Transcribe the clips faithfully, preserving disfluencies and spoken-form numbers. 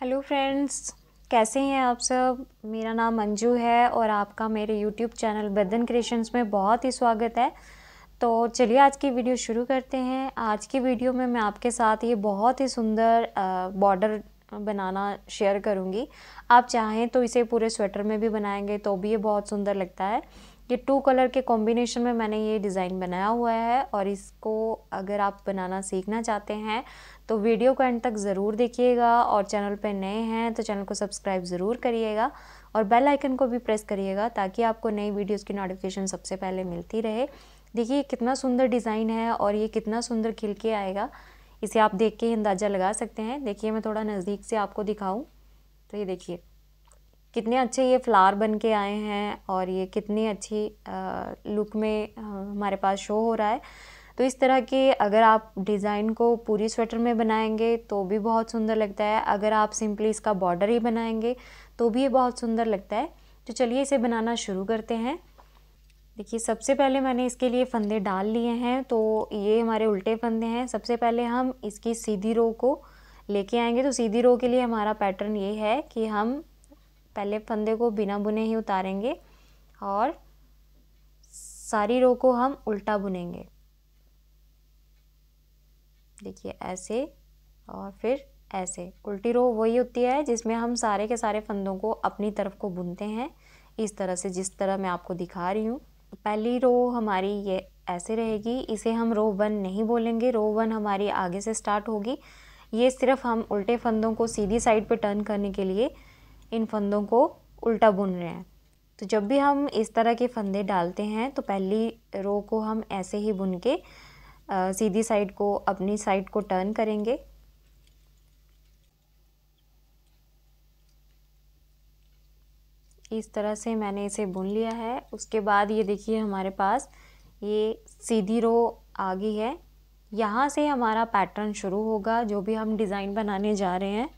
Hello friends, कैसे हैं आप सब। मेरा नाम मंजू है और आपका मेरे यूट्यूब चैनल बदन क्रिएशंस में बहुत ही स्वागत है। तो चलिए आज की वीडियो शुरू करते हैं। आज की वीडियो में मैं आपके साथ ये बहुत ही सुंदर बॉर्डर बनाना शेयर करूँगी। आप चाहें तो इसे पूरे स्वेटर में भी बनाएंगे तो भी ये बहुत सुंदर लगता है। ये टू कलर के कॉम्बिनेशन में मैंने ये डिज़ाइन बनाया हुआ है और इसको अगर आप बनाना सीखना चाहते हैं तो वीडियो को एंड तक ज़रूर देखिएगा और चैनल पे नए हैं तो चैनल को सब्सक्राइब ज़रूर करिएगा और बेल आइकन को भी प्रेस करिएगा ताकि आपको नई वीडियोस की नोटिफिकेशन सबसे पहले मिलती रहे। देखिए कितना सुंदर डिज़ाइन है और ये कितना सुंदर खिल के आएगा, इसे आप देख के अंदाज़ा लगा सकते हैं। देखिए मैं थोड़ा नज़दीक से आपको दिखाऊँ तो ये देखिए कितने अच्छे ये फ्लावर बन के आए हैं और ये कितनी अच्छी लुक में हमारे पास शो हो रहा है। तो इस तरह के अगर आप डिज़ाइन को पूरी स्वेटर में बनाएंगे तो भी बहुत सुंदर लगता है। अगर आप सिंपली इसका बॉर्डर ही बनाएंगे तो भी ये बहुत सुंदर लगता है। तो चलिए इसे बनाना शुरू करते हैं। देखिए सबसे पहले मैंने इसके लिए फंदे डाल लिए हैं तो ये हमारे उल्टे फंदे हैं। सबसे पहले हम इसकी सीधी रो को लेके आएंगे। तो सीधी रो के लिए हमारा पैटर्न ये है कि हम पहले फंदे को बिना बुने ही उतारेंगे और सारी रो को हम उल्टा बुनेंगे। देखिए ऐसे और फिर ऐसे। उल्टी रो वही होती है जिसमें हम सारे के सारे फंदों को अपनी तरफ को बुनते हैं, इस तरह से जिस तरह मैं आपको दिखा रही हूँ। पहली रो हमारी ये ऐसे रहेगी, इसे हम रो वन नहीं बोलेंगे। रो वन हमारी आगे से स्टार्ट होगी। ये सिर्फ हम उल्टे फंदों को सीधी साइड पर टर्न करने के लिए इन फंदों को उल्टा बुन रहे हैं। तो जब भी हम इस तरह के फंदे डालते हैं तो पहली रो को हम ऐसे ही बुन के आ, सीधी साइड को अपनी साइड को टर्न करेंगे। इस तरह से मैंने इसे बुन लिया है। उसके बाद ये देखिए हमारे पास ये सीधी रो आ गई है। यहाँ से हमारा पैटर्न शुरू होगा जो भी हम डिज़ाइन बनाने जा रहे हैं।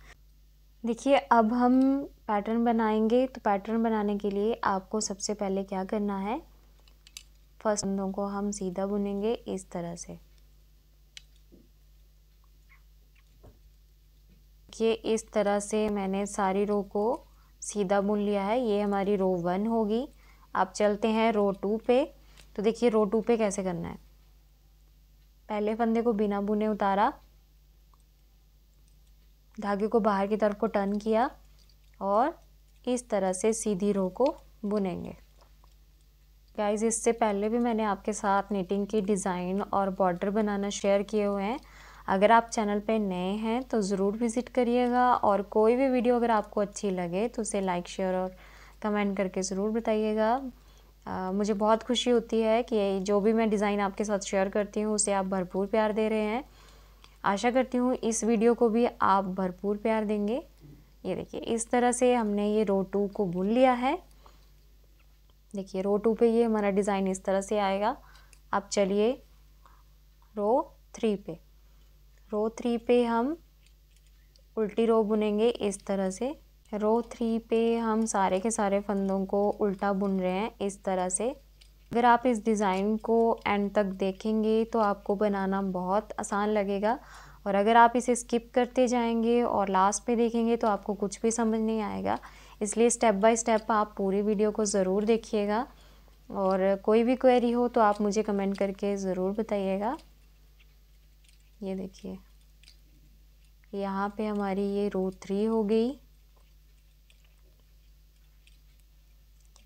देखिए अब हम पैटर्न बनाएंगे। तो पैटर्न बनाने के लिए आपको सबसे पहले क्या करना है, फर्स्ट फंदों को हम सीधा बुनेंगे इस तरह से। देखिए इस तरह से मैंने सारी रो को सीधा बुन लिया है। ये हमारी रो वन होगी। आप चलते हैं रो टू पे। तो देखिए रो टू पे कैसे करना है। पहले फंदे को बिना बुने उतारा, धागे को बाहर की तरफ को टर्न किया और इस तरह से सीधी रो को बुनेंगे। गाइस इससे पहले भी मैंने आपके साथ नीटिंग की डिज़ाइन और बॉर्डर बनाना शेयर किए हुए हैं। अगर आप चैनल पे नए हैं तो ज़रूर विज़िट करिएगा और कोई भी वीडियो अगर आपको अच्छी लगे तो उसे लाइक शेयर और कमेंट करके ज़रूर बताइएगा। आ, मुझे बहुत खुशी होती है कि जो भी मैं डिज़ाइन आपके साथ शेयर करती हूँ उसे आप भरपूर प्यार दे रहे हैं। आशा करती हूँ इस वीडियो को भी आप भरपूर प्यार देंगे। ये देखिए इस तरह से हमने ये रो टू को बुन लिया है। देखिए रो टू पे ये हमारा डिज़ाइन इस तरह से आएगा। अब चलिए रो थ्री पे। रो थ्री पे हम उल्टी रो बुनेंगे इस तरह से। रो थ्री पे हम सारे के सारे फंदों को उल्टा बुन रहे हैं इस तरह से। अगर आप इस डिज़ाइन को एंड तक देखेंगे तो आपको बनाना बहुत आसान लगेगा और अगर आप इसे स्किप करते जाएंगे और लास्ट पे देखेंगे तो आपको कुछ भी समझ नहीं आएगा। इसलिए स्टेप बाय स्टेप आप पूरी वीडियो को ज़रूर देखिएगा और कोई भी क्वेरी हो तो आप मुझे कमेंट करके ज़रूर बताइएगा। ये देखिए यहाँ पे हमारी ये रो थ्री हो गई।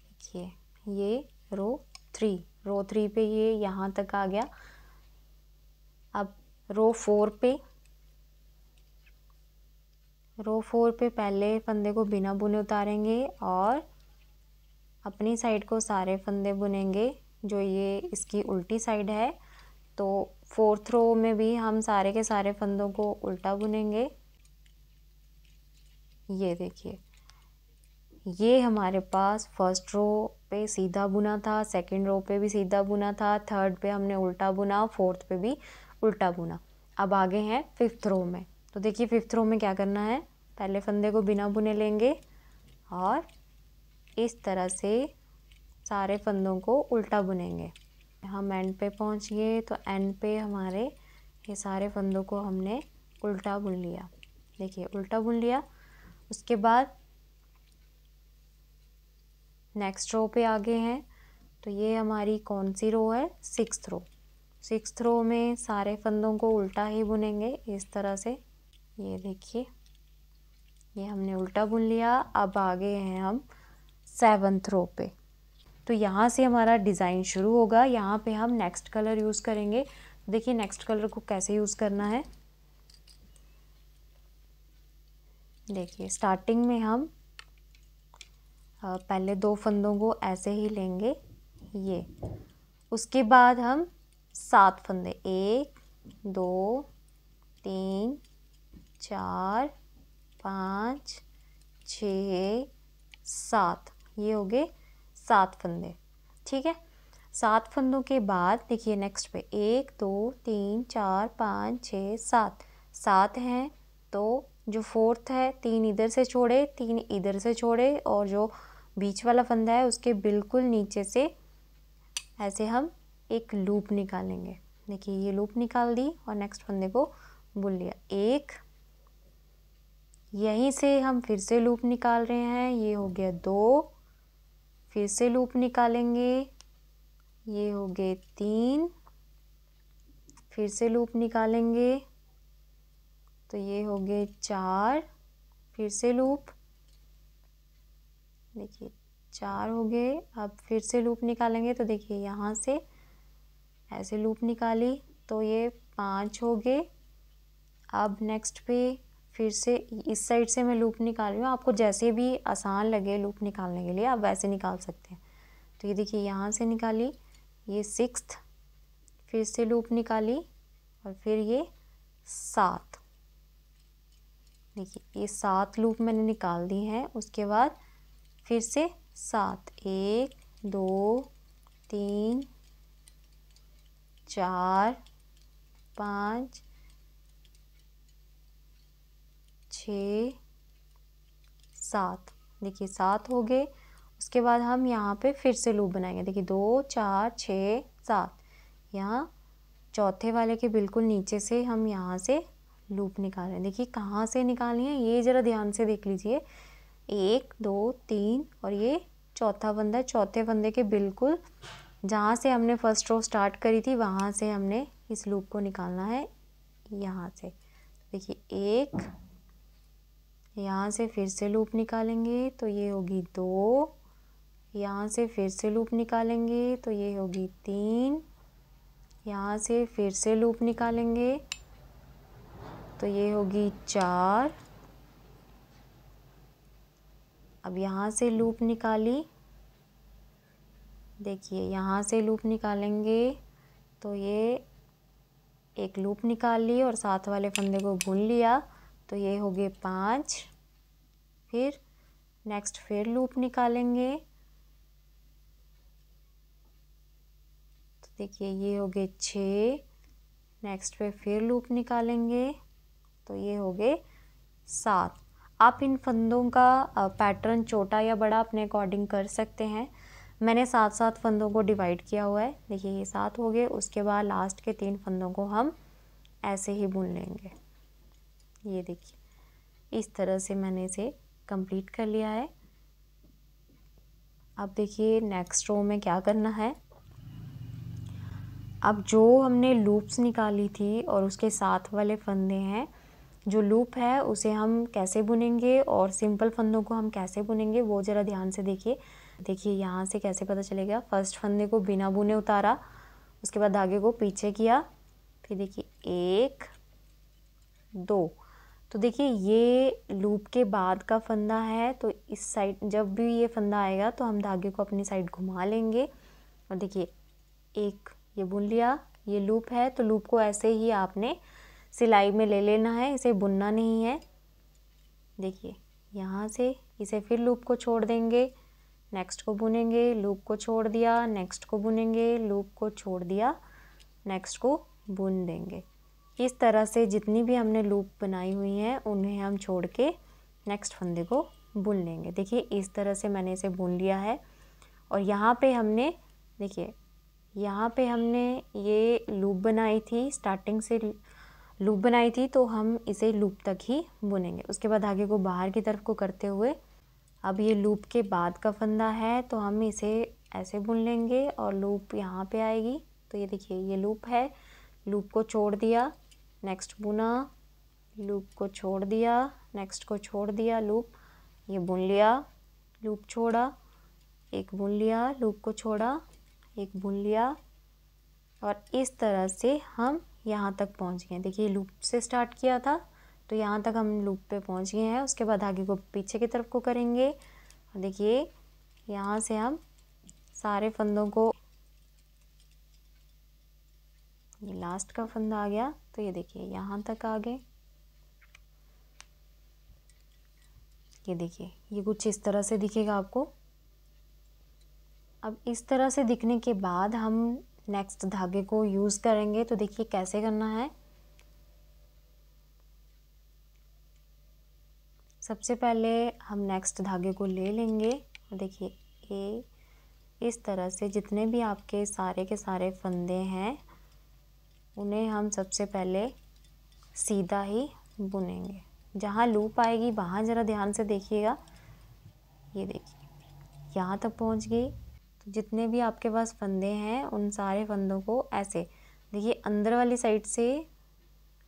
देखिए ये रो थ्री रो थ्री पे ये यहाँ तक आ गया। अब रो फोर पे रो फोर पे पहले फंदे को बिना बुने उतारेंगे और अपनी साइड को सारे फंदे बुनेंगे जो ये इसकी उल्टी साइड है। तो फोर्थ रो में भी हम सारे के सारे फंदों को उल्टा बुनेंगे। ये देखिए ये हमारे पास फर्स्ट रो पे सीधा बुना था, सेकंड रो पे भी सीधा बुना था, थर्ड पे हमने उल्टा बुना, फोर्थ पे भी उल्टा बुना। अब आगे हैं फिफ्थ रो में। तो देखिए फिफ्थ रो में क्या करना है, पहले फंदे को बिना बुने लेंगे और इस तरह से सारे फंदों को उल्टा बुनेंगे। हम एंड पे पहुंच गए। तो एंड पे हमारे ये सारे फंदों को हमने उल्टा बुन लिया। देखिए उल्टा बुन लिया। उसके बाद नेक्स्ट रो पे आगे हैं। तो ये हमारी कौन सी रो है, सिक्स्थ रो। सिक्स्थ रो में सारे फंदों को उल्टा ही बुनेंगे इस तरह से। ये देखिए, ये हमने उल्टा बुन लिया। अब आगे हैं हम सेवन्थ रो पे। तो यहाँ से हमारा डिज़ाइन शुरू होगा। यहाँ पे हम नेक्स्ट कलर यूज़ करेंगे। देखिए नेक्स्ट कलर को कैसे यूज़ करना है। देखिए स्टार्टिंग में हम पहले दो फंदों को ऐसे ही लेंगे, ये। उसके बाद हम सात फंदे, एक दो तीन चार पाँच छः सात, ये हो गए सात फंदे, ठीक है। सात फंदों के बाद देखिए नेक्स्ट पे एक दो तीन चार पाँच छः सात, सात हैं। तो जो फोर्थ है, तीन इधर से छोड़े, तीन इधर से छोड़े, और जो बीच वाला फंदा है उसके बिल्कुल नीचे से ऐसे हम एक लूप निकालेंगे। देखिए ये लूप निकाल दी और नेक्स्ट फंदे को बुन लिया, एक। यहीं से हम फिर से लूप निकाल रहे हैं, ये हो गया दो। फिर से लूप निकालेंगे, ये हो गए तीन। फिर से लूप निकालेंगे तो ये हो गए चार। फिर से लूप, देखिए चार हो गए। अब फिर से लूप निकालेंगे तो देखिए यहाँ से ऐसे लूप निकाली तो ये पाँच हो गए। अब नेक्स्ट पे फिर से इस साइड से मैं लूप निकाल रही हूँ। आपको जैसे भी आसान लगे लूप निकालने के लिए आप वैसे निकाल सकते हैं। तो ये देखिए यहाँ से निकाली, ये सिक्स्थ। फिर से लूप निकाली और फिर ये सात। देखिए ये सात लूप मैंने निकाल दी हैं। उसके बाद फिर से सात, एक दो तीन चार पाँच छः सात। देखिए सात हो गए। उसके बाद हम यहाँ पे फिर से लूप बनाएंगे। देखिए दो चार छः सात, यहाँ चौथे वाले के बिल्कुल नीचे से हम यहाँ से लूप निकाल रहे हैं। देखिए कहाँ से निकालनी है ये ज़रा ध्यान से देख लीजिए, एक दो तीन, और ये चौथा फंदा है। चौथे फंदे के बिल्कुल जहाँ से हमने फर्स्ट रो स्टार्ट करी थी वहाँ से हमने इस लूप को निकालना है, यहाँ से। देखिए एक, यहाँ से फिर से लूप निकालेंगे तो ये होगी दो। यहाँ से फिर से लूप निकालेंगे तो ये होगी तीन। यहाँ से फिर से लूप निकालेंगे तो ये होगी चार। अब यहाँ से लूप निकाली, देखिए यहाँ से लूप निकालेंगे तो ये एक लूप निकाल ली और साथ वाले फंदे को बुन लिया तो ये हो गए पाँच। फिर नेक्स्ट फिर लूप निकालेंगे तो देखिए ये हो गए छः। नेक्स्ट पे फिर लूप निकालेंगे तो ये हो गए सात। आप इन फंदों का पैटर्न छोटा या बड़ा अपने अकॉर्डिंग कर सकते हैं। मैंने सात सात फंदों को डिवाइड किया हुआ है। देखिए ये सात हो गए। उसके बाद लास्ट के तीन फंदों को हम ऐसे ही बुन लेंगे। ये देखिए इस तरह से मैंने इसे कंप्लीट कर लिया है। अब देखिए नेक्स्ट रो में क्या करना है। अब जो हमने लूप्स निकाली थी और उसके साथ वाले फंदे हैं, जो लूप है उसे हम कैसे बुनेंगे और सिंपल फंदों को हम कैसे बुनेंगे वो ज़रा ध्यान से देखिए। देखिए यहाँ से कैसे पता चलेगा, फर्स्ट फंदे को बिना बुने उतारा, उसके बाद धागे को पीछे किया, फिर देखिए एक दो। तो देखिए ये लूप के बाद का फंदा है। तो इस साइड जब भी ये फंदा आएगा तो हम धागे को अपनी साइड घुमा लेंगे और देखिए एक ये बुन लिया। ये लूप है तो लूप को ऐसे ही आपने सिलाई में ले लेना है, इसे बुनना नहीं है। देखिए यहाँ से इसे फिर लूप को छोड़ देंगे, नेक्स्ट को बुनेंगे, लूप को छोड़ दिया, नेक्स्ट को बुनेंगे, लूप को छोड़ दिया, नेक्स्ट को बुन देंगे। इस तरह से जितनी भी हमने लूप बनाई हुई हैं उन्हें हम छोड़ के नेक्स्ट फंदे को बुन लेंगे। देखिए इस तरह से मैंने इसे बुन लिया है। और यहाँ पे हमने देखिए यहाँ पे हमने ये लूप बनाई थी, स्टार्टिंग से लूप बनाई थी तो हम इसे लूप तक ही बुनेंगे। उसके बाद धागे को बाहर की तरफ को करते हुए, अब ये लूप के बाद का फंदा है तो हम इसे ऐसे बुन लेंगे और लूप यहाँ पे आएगी। तो ये देखिए ये लूप है, लूप को छोड़ दिया, नेक्स्ट बुना, लूप को छोड़ दिया, नेक्स्ट को छोड़ दिया, लूप ये बुन लिया, लूप छोड़ा, एक बुन लिया, लूप को छोड़ा, एक बुन लिया, और इस तरह से हम यहाँ तक पहुँच गए। देखिए लूप से स्टार्ट किया था तो यहाँ तक हम लूप पे पहुँच गए हैं। उसके बाद धागे को पीछे की तरफ को करेंगे और देखिए यहाँ से हम सारे फंदों को, ये लास्ट का फंदा आ गया तो ये देखिए यहाँ तक आ गए। ये देखिए ये कुछ इस तरह से दिखेगा आपको। अब इस तरह से दिखने के बाद हम नेक्स्ट धागे को यूज़ करेंगे। तो देखिए कैसे करना है। सबसे पहले हम नेक्स्ट धागे को ले लेंगे। देखिए ये इस तरह से जितने भी आपके सारे के सारे फंदे हैं उन्हें हम सबसे पहले सीधा ही बुनेंगे। जहाँ लूप आएगी वहाँ ज़रा ध्यान से देखिएगा। ये देखिए यहाँ तक पहुँच गई। तो जितने भी आपके पास फंदे हैं उन सारे फंदों को ऐसे देखिए अंदर वाली साइड से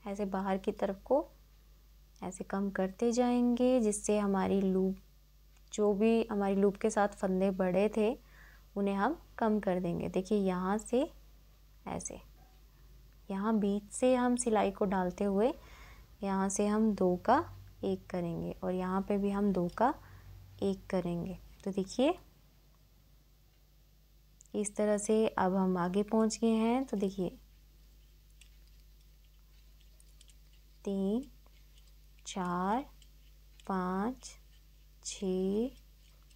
ऐसे बाहर की तरफ को ऐसे कम करते जाएंगे, जिससे हमारी लूप, जो भी हमारी लूप के साथ फंदे बड़े थे उन्हें हम कम कर देंगे। देखिए यहाँ से ऐसे, यहाँ बीच से हम सिलाई को डालते हुए यहाँ से हम दो का एक करेंगे और यहाँ पे भी हम दो का एक करेंगे। तो देखिए इस तरह से अब हम आगे पहुँच गए हैं। तो देखिए तीन, चार, पाँच, छः,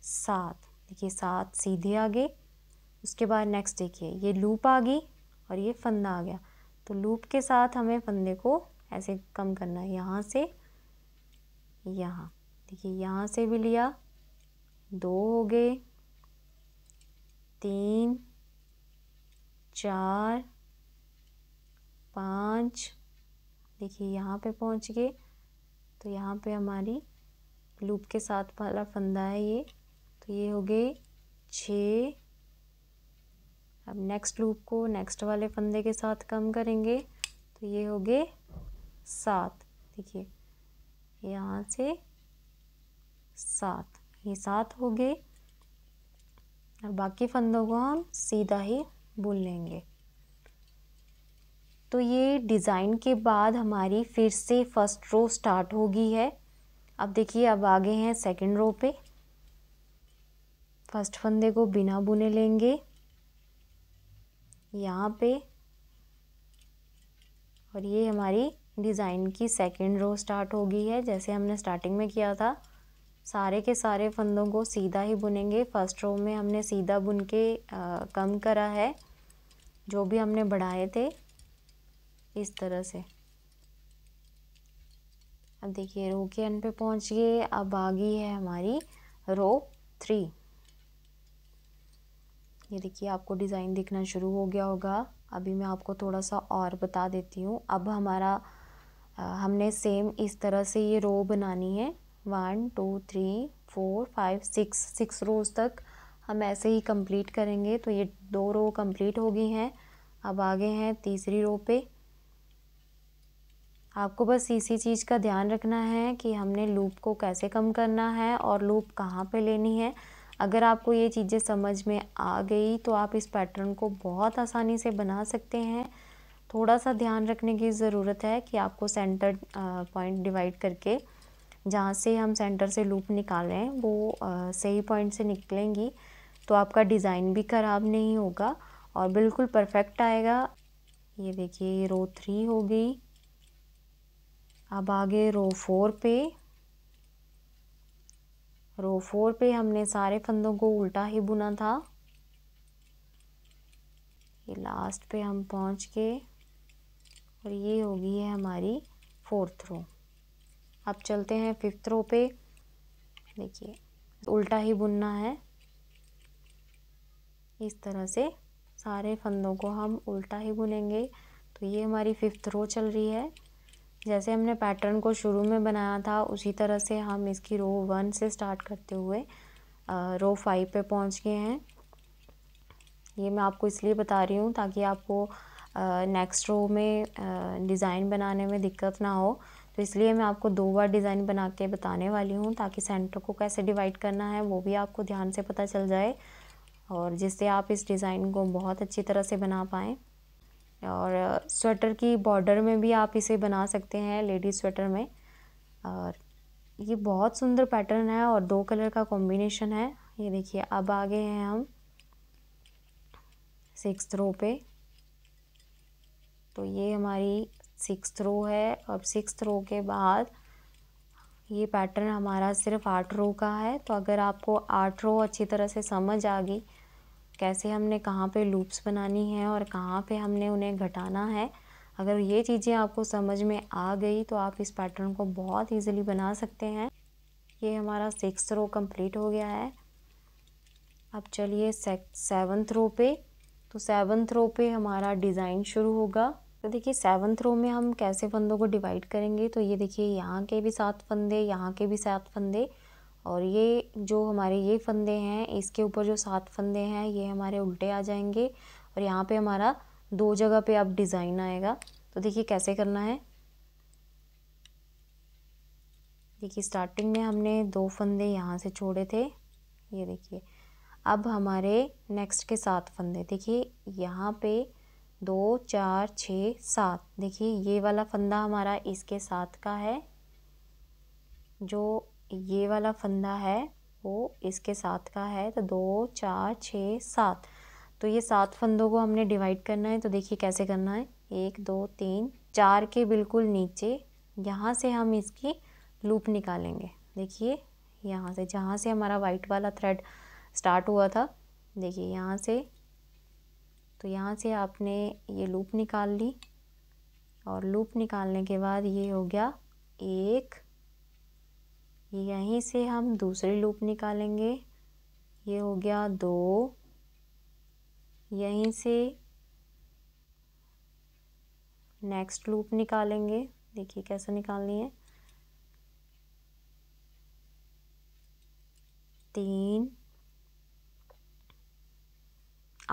सात, देखिए सात सीधे आगे। उसके बाद नेक्स्ट देखिए ये लूप आ गई और ये फंदा आ गया। तो लूप के साथ हमें फंदे को ऐसे कम करना है। यहाँ से यहाँ देखिए यहाँ से भी लिया, दो हो गए, तीन, चार, पाँच, देखिए यहाँ पे पहुँच गए। तो यहाँ पे हमारी लूप के साथ वाला फंदा है ये, तो ये हो गए छः। अब नेक्स्ट लूप को नेक्स्ट वाले फंदे के साथ कम करेंगे तो ये हो गए सात। देखिए यहाँ से सात, ये सात हो गए और बाकी फंदों को हम सीधा ही बुन लेंगे। तो ये डिज़ाइन के बाद हमारी फिर से फर्स्ट रो स्टार्ट हो गई है। अब देखिए अब आगे हैं सेकंड रो पे। फर्स्ट फंदे को बिना बुने लेंगे यहाँ पे और ये हमारी डिज़ाइन की सेकंड रो स्टार्ट हो गई है। जैसे हमने स्टार्टिंग में किया था, सारे के सारे फंदों को सीधा ही बुनेंगे। फर्स्ट रो में हमने सीधा बुन के आ, कम करा है जो भी हमने बढ़ाए थे इस तरह से। अब देखिए रो के एंड पे पहुँच गए। अब आ गई है हमारी रो थ्री। ये देखिए आपको डिज़ाइन दिखना शुरू हो गया होगा। अभी मैं आपको थोड़ा सा और बता देती हूँ। अब हमारा आ, हमने सेम इस तरह से ये रो बनानी है। One, two, three, four, five, six, six rows तक हम ऐसे ही कंप्लीट करेंगे। तो ये दो रो कंप्लीट हो गई हैं। अब आगे हैं तीसरी रो पे। आपको बस इसी चीज़ का ध्यान रखना है कि हमने लूप को कैसे कम करना है और लूप कहाँ पे लेनी है। अगर आपको ये चीज़ें समझ में आ गई तो आप इस पैटर्न को बहुत आसानी से बना सकते हैं। थोड़ा सा ध्यान रखने की ज़रूरत है कि आपको सेंटर पॉइंट डिवाइड करके, जहाँ से हम सेंटर से लूप निकालें वो आ, सही पॉइंट से निकलेंगी, तो आपका डिज़ाइन भी ख़राब नहीं होगा और बिल्कुल परफेक्ट आएगा। ये देखिए ये रो थ्री हो गई। अब आगे रो फोर पे। रो फोर पे हमने सारे फंदों को उल्टा ही बुना था। ये लास्ट पे हम पहुंच गए और ये हो गई है हमारी फोर्थ रो। अब चलते हैं फिफ्थ रो पे। देखिए उल्टा ही बुनना है। इस तरह से सारे फंदों को हम उल्टा ही बुनेंगे। तो ये हमारी फिफ्थ रो चल रही है। जैसे हमने पैटर्न को शुरू में बनाया था उसी तरह से हम इसकी रो वन से स्टार्ट करते हुए रो फाइव पे पहुंच गए हैं। ये मैं आपको इसलिए बता रही हूँ ताकि आपको नेक्स्ट रो में डिज़ाइन बनाने में दिक्कत ना हो, तो इसलिए मैं आपको दो बार डिज़ाइन बना के बताने वाली हूँ ताकि सेंटर को कैसे डिवाइड करना है वो भी आपको ध्यान से पता चल जाए और जिससे आप इस डिज़ाइन को बहुत अच्छी तरह से बना पाएँ। और स्वेटर की बॉर्डर में भी आप इसे बना सकते हैं, लेडीज़ स्वेटर में। और ये बहुत सुंदर पैटर्न है और दो कलर का कॉम्बिनेशन है। ये देखिए, अब आ गए हैं हम सिक्स्थ रो पे। तो ये हमारी सिक्स्थ रो है। अब सिक्स्थ रो के बाद ये पैटर्न हमारा सिर्फ आठ रो का है। तो अगर आपको आठ रो अच्छी तरह से समझ आ गई कैसे हमने कहाँ पे लूप्स बनानी है और कहाँ पे हमने उन्हें घटाना है, अगर ये चीज़ें आपको समझ में आ गई तो आप इस पैटर्न को बहुत इजीली बना सकते हैं। ये हमारा सिक्स्थ रो कंप्लीट हो गया है। अब चलिए सेवन्थ रो पे। तो सेवन्थ रो पे हमारा डिज़ाइन शुरू होगा। तो देखिए सेवन्थ रो में हम कैसे फंदों को डिवाइड करेंगे। तो ये देखिए, यहाँ के भी सात फंदे, यहाँ के भी सात फंदे, और ये जो हमारे ये फंदे हैं इसके ऊपर जो सात फंदे हैं ये हमारे उल्टे आ जाएंगे और यहाँ पे हमारा दो जगह पे अब डिज़ाइन आएगा। तो देखिए कैसे करना है। देखिए स्टार्टिंग में हमने दो फंदे यहाँ से छोड़े थे, ये देखिए। अब हमारे नेक्स्ट के सात फंदे, देखिए यहाँ पे दो, चार, छः, सात। देखिए ये वाला फंदा हमारा इसके साथ का है, जो ये वाला फंदा है वो इसके साथ का है। तो दो, चार, छः, सात। तो ये सात फंदों को हमने डिवाइड करना है। तो देखिए कैसे करना है। एक, दो, तीन, चार के बिल्कुल नीचे यहाँ से हम इसकी लूप निकालेंगे। देखिए यहाँ से, जहाँ से हमारा वाइट वाला थ्रेड स्टार्ट हुआ था, देखिए यहाँ से, तो यहाँ से आपने ये लूप निकाल ली। और लूप निकालने के बाद ये हो गया एक। यहीं से हम दूसरी लूप निकालेंगे, ये हो गया दो। यहीं से नेक्स्ट लूप निकालेंगे, देखिए कैसे निकालनी है। तीन।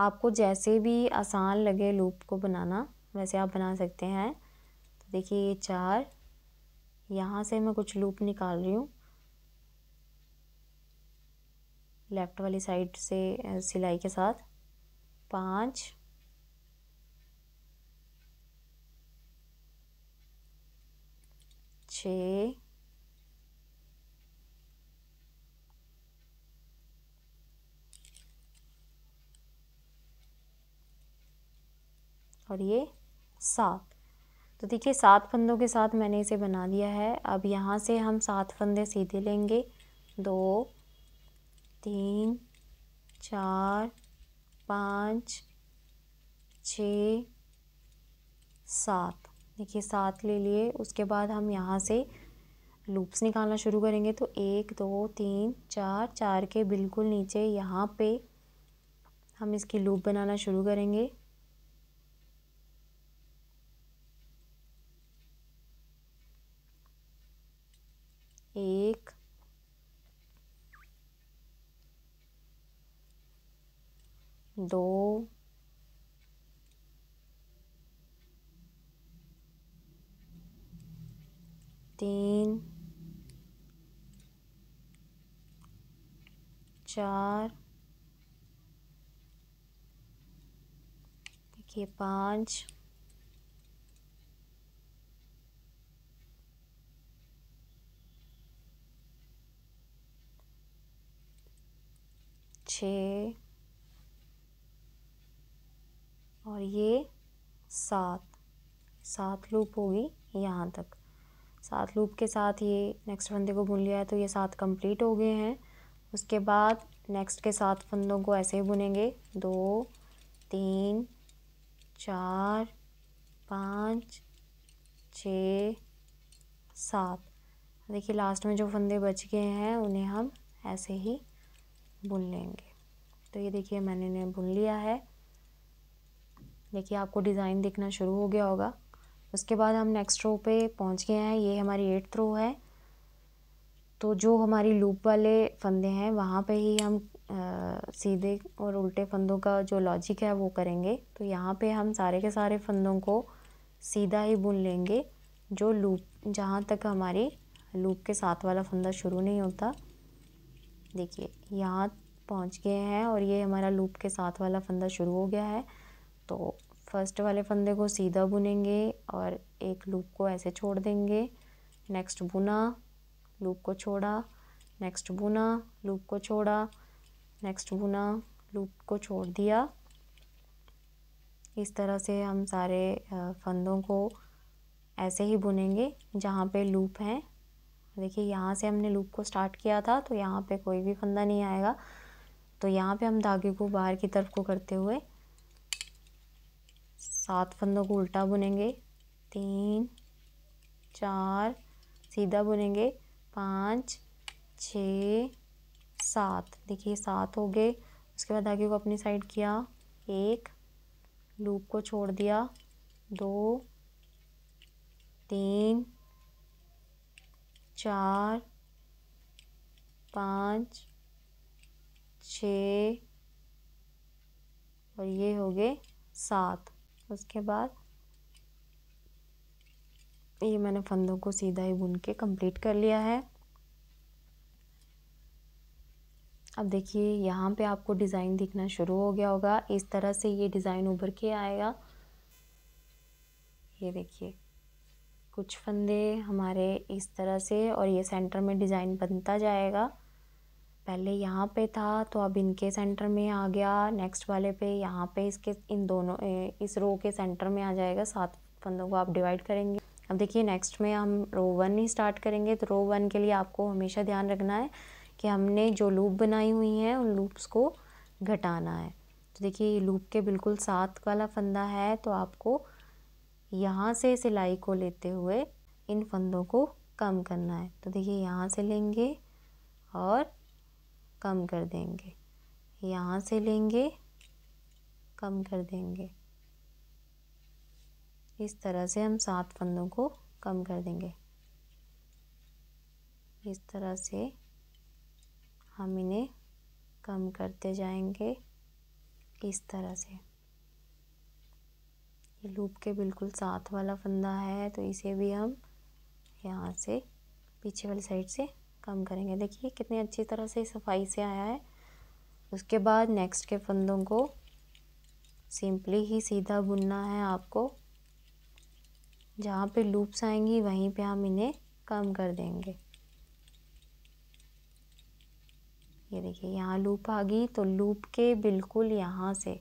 आपको जैसे भी आसान लगे लूप को बनाना वैसे आप बना सकते हैं। तो देखिए ये चार, यहाँ से मैं कुछ लूप निकाल रही हूँ, लेफ़्ट वाली साइड से सिलाई के साथ। पाँच, छः, और ये सात। तो देखिए सात फंदों के साथ मैंने इसे बना दिया है। अब यहाँ से हम सात फंदे सीधे लेंगे, दो, तीन, चार, पाँच, छः, सात। देखिए सात ले लिए। उसके बाद हम यहाँ से लूप्स निकालना शुरू करेंगे। तो एक, दो, तीन, चार, चार के बिल्कुल नीचे यहाँ पे हम इसकी लूप बनाना शुरू करेंगे। एक, दो, तीन, चार, देखिए पाँच, छः, और ये सात। सात लूप होगी यहाँ तक। सात लूप के साथ ये नेक्स्ट फंदे को बुन लिया है। तो ये सात कंप्लीट हो गए हैं। उसके बाद नेक्स्ट के सात फंदों को ऐसे ही बुनेंगे, दो, तीन, चार, पाँच, छः, सात। देखिए लास्ट में जो फंदे बच गए हैं उन्हें हम ऐसे ही बुन लेंगे। तो ये देखिए मैंने इन्हें बुन लिया है। देखिए आपको डिज़ाइन दिखना शुरू हो गया होगा। उसके बाद हम नेक्स्ट रो पे पहुंच गए हैं। ये हमारी एट्थ रो है। तो जो हमारी लूप वाले फंदे हैं वहाँ पे ही हम आ, सीधे और उल्टे फंदों का जो लॉजिक है वो करेंगे। तो यहाँ पे हम सारे के सारे फंदों को सीधा ही बुन लेंगे, जो लूप जहाँ तक हमारी लूप के साथ वाला फंदा शुरू नहीं होता। देखिए यहाँ पहुँच गए हैं और ये हमारा लूप के साथ वाला फंदा शुरू हो गया है। तो फर्स्ट वाले फंदे को सीधा बुनेंगे और एक लूप को ऐसे छोड़ देंगे। नेक्स्ट बुना, लूप को छोड़ा, नेक्स्ट बुना, लूप को छोड़ा, नेक्स्ट बुना, लूप को छोड़ दिया। इस तरह से हम सारे फंदों को ऐसे ही बुनेंगे जहाँ पे लूप हैं। देखिए यहाँ से हमने लूप को स्टार्ट किया था तो यहाँ पे कोई भी फंदा नहीं आएगा। तो यहाँ पे हम धागे को बाहर की तरफ को करते हुए सात फंदों को उल्टा बुनेंगे, तीन, चार सीधा बुनेंगे, पाँच, छः, सात। देखिए सात हो गए। उसके बाद धागे को अपनी साइड किया, एक, लूप को छोड़ दिया, दो, तीन, चार, पाँच, छः और ये हो गए सात। उसके बाद ये मैंने फंदों को सीधा ही बुन के कंप्लीट कर लिया है। अब देखिए यहाँ पे आपको डिज़ाइन दिखना शुरू हो गया होगा। इस तरह से ये डिज़ाइन उभर के आएगा। ये देखिए कुछ फंदे हमारे इस तरह से और ये सेंटर में डिज़ाइन बनता जाएगा। पहले यहाँ पे था तो अब इनके सेंटर में आ गया, नेक्स्ट वाले पे यहाँ पे इसके इन दोनों इस रो के सेंटर में आ जाएगा। सात फंदों को आप डिवाइड करेंगे। अब देखिए नेक्स्ट में हम रो वन ही स्टार्ट करेंगे। तो रो वन के लिए आपको हमेशा ध्यान रखना है कि हमने जो लूप बनाई हुई हैं उन लूप्स को घटाना है। तो देखिए लूप के बिल्कुल साथ वाला फंदा है तो आपको यहाँ से सिलाई को लेते हुए इन फंदों को कम करना है। तो देखिए यहाँ से लेंगे और कम कर देंगे, यहाँ से लेंगे कम कर देंगे। इस तरह से हम सात फंदों को कम कर देंगे। इस तरह से हम इन्हें कम करते जाएंगे। इस तरह से लूप के बिल्कुल साथ वाला फंदा है तो इसे भी हम यहाँ से पीछे वाली साइड से कम करेंगे। देखिए कितनी अच्छी तरह से सफाई से आया है। उसके बाद नेक्स्ट के फंदों को सिंपली ही सीधा बुनना है आपको। जहाँ पे लूप्स आएंगी वहीं पे हम इन्हें कम कर देंगे। ये देखिए यहाँ लूप आ गई तो लूप के बिल्कुल यहाँ से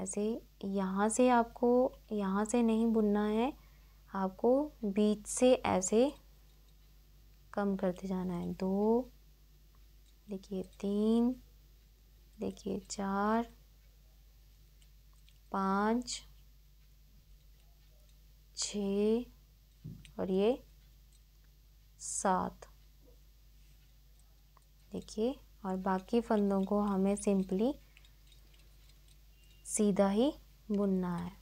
ऐसे, यहाँ से आपको यहाँ से नहीं बुनना है, आपको बीच से ऐसे कम करते जाना है। दो, देखिए तीन, देखिए चार, पाँच, छः और ये सात। देखिए और बाकी फंदों को हमें सिंपली सीधा ही बुनना है।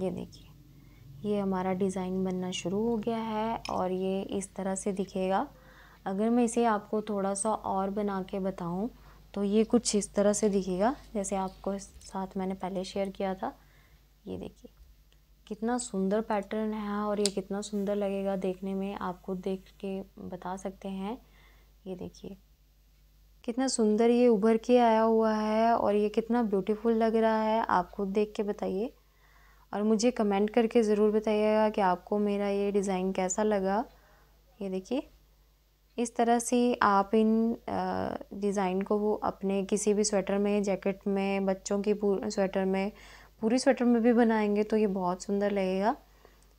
ये देखिए ये हमारा डिज़ाइन बनना शुरू हो गया है और ये इस तरह से दिखेगा। अगर मैं इसे आपको थोड़ा सा और बना के बताऊं तो ये कुछ इस तरह से दिखेगा जैसे आपको साथ मैंने पहले शेयर किया था। ये देखिए कितना सुंदर पैटर्न है और ये कितना सुंदर लगेगा देखने में, आपको देख के बता सकते हैं। ये देखिए कितना सुंदर ये उभर के आया हुआ है और ये कितना ब्यूटीफुल लग रहा है, आप खुद देख के बताइए। और मुझे कमेंट करके ज़रूर बताइएगा कि आपको मेरा ये डिज़ाइन कैसा लगा। ये देखिए इस तरह से आप इन डिज़ाइन को वो अपने किसी भी स्वेटर में, जैकेट में, बच्चों की स्वेटर में, पूरी स्वेटर में भी बनाएंगे तो ये बहुत सुंदर लगेगा।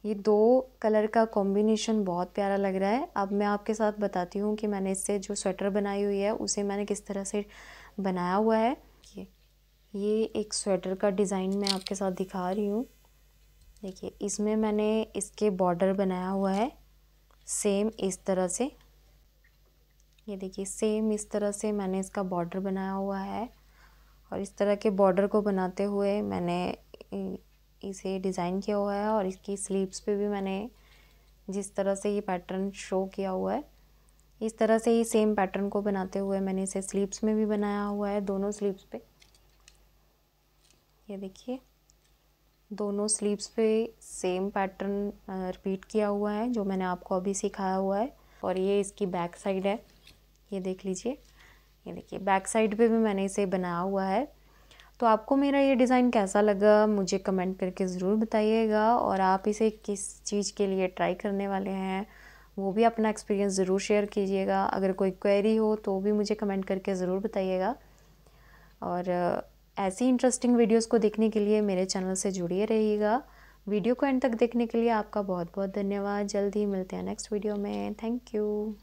ये दो कलर का कॉम्बिनेशन बहुत प्यारा लग रहा है। अब मैं आपके साथ बताती हूँ कि मैंने इससे जो स्वेटर बनाई हुई है उसे मैंने किस तरह से बनाया हुआ है। ये ये एक स्वेटर का डिज़ाइन मैं आपके साथ दिखा रही हूँ। देखिए इसमें मैंने इसके बॉर्डर बनाया हुआ है सेम इस तरह से, ये देखिए सेम इस तरह से मैंने इसका बॉर्डर बनाया हुआ है। और इस तरह के बॉर्डर को बनाते हुए मैंने इसे डिज़ाइन किया हुआ है। और इसकी स्लीव्स पे भी मैंने जिस तरह से ये पैटर्न शो किया हुआ है, इस तरह से ही सेम पैटर्न को बनाते हुए मैंने इसे स्लीव्स में भी बनाया हुआ है, दोनों स्लीव्स पे। ये देखिए दोनों स्लीव्स पे सेम पैटर्न रिपीट किया हुआ है जो मैंने आपको अभी सिखाया हुआ है। और ये इसकी बैक साइड है, ये देख लीजिए, ये देखिए बैक साइड पे भी मैंने इसे बनाया हुआ है। तो आपको मेरा ये डिज़ाइन कैसा लगा मुझे कमेंट करके ज़रूर बताइएगा। और आप इसे किस चीज़ के लिए ट्राई करने वाले हैं वो भी अपना एक्सपीरियंस ज़रूर शेयर कीजिएगा। अगर कोई क्वेरी हो तो भी मुझे कमेंट करके ज़रूर बताइएगा। और ऐसी इंटरेस्टिंग वीडियोस को देखने के लिए मेरे चैनल से जुड़िए रहिएगा। वीडियो को एंड तक देखने के लिए आपका बहुत बहुत धन्यवाद। जल्द ही मिलते हैं नेक्स्ट वीडियो में। Thank you.